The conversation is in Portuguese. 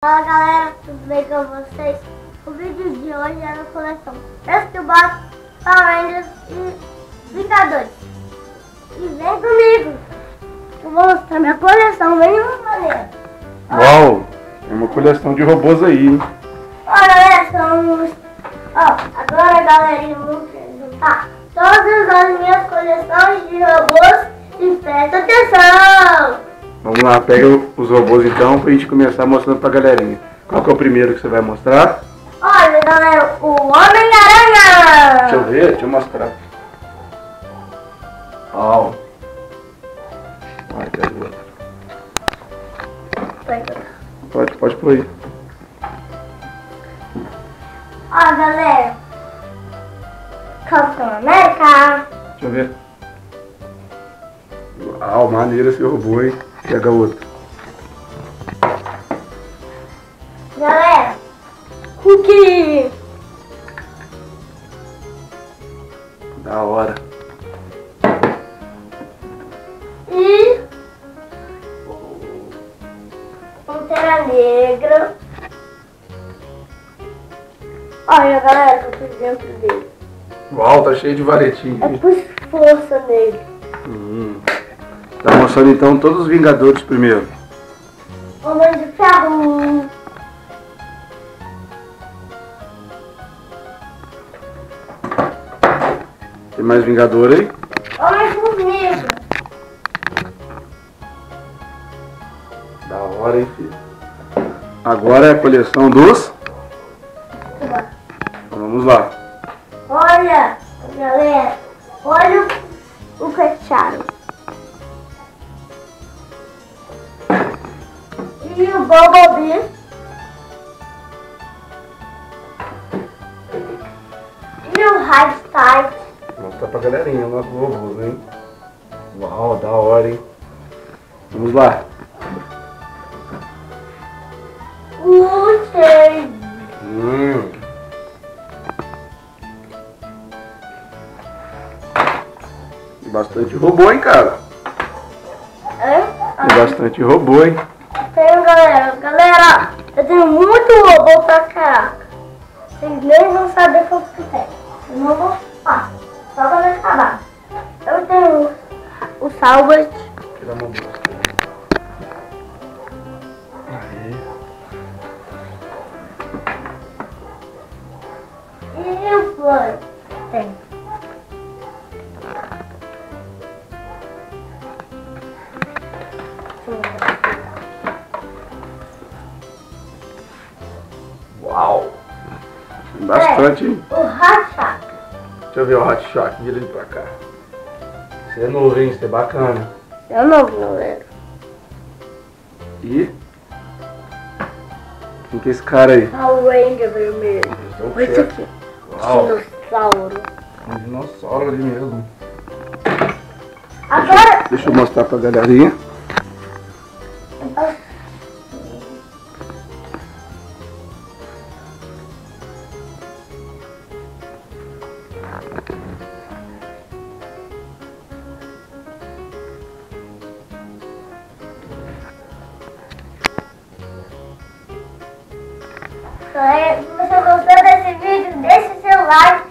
Fala galera, tudo bem com vocês? O vídeo de hoje é na coleção Esquibar, Palmeiras e Brincadores. E vem comigo, eu vou mostrar minha coleção, vem uma maneira. Uau, é uma coleção de robôs aí, hein? Ó galera, agora galerinha, eu vou juntar todas as minhas coleções de robôs e presta atenção! Vamos lá, pega os robôs então pra gente começar mostrando pra galerinha. Qual que é o primeiro que você vai mostrar? Olha galera, o Homem-Aranha! Deixa eu ver, deixa eu mostrar. Ó. Olha, cadê o outro? Pode pôr aí. Ó galera, Capitão América! Deixa eu ver. Uau, maneiro esse robô, hein? Pega outro. Galera, cookie! Da hora. E Pantera Negra. Olha, galera, tá tudo dentro dele. Uau, tá cheio de varetinho. É por força dele. Tá mostrando então todos os Vingadores primeiro. Homem de Ferro. Tem mais Vingador aí? Homem-Formiga. Da hora, hein, filho? Agora é a coleção dos... Então, vamos lá. Olha, galera. Olha o que acharam. E o Bobobi. E o Hashtag. Vou mostrar pra galerinha o nosso robô, hein? Uau, da hora, hein? Vamos lá. O Shade. Bastante robô, hein, cara? É? Bastante robô, hein? Galera, eu tenho muito robô pra caraca. Vocês nem vão saber quanto que tem. Eu não vou falar, só pra me acabar. Eu tenho o Salvat. E o Flor. Tem. Bastante. O Hot Shock. Deixa eu ver o Hot Shock, vira ele pra cá. Você é novo, hein? Você é bacana. Eu não vou. E? Quem que é esse cara aí? O Ranger vermelho. Olha isso aqui. Uau. Dinossauro. Um dinossauro ali mesmo. Agora... Deixa eu mostrar pra galerinha. Se você gostou desse vídeo, deixe seu like.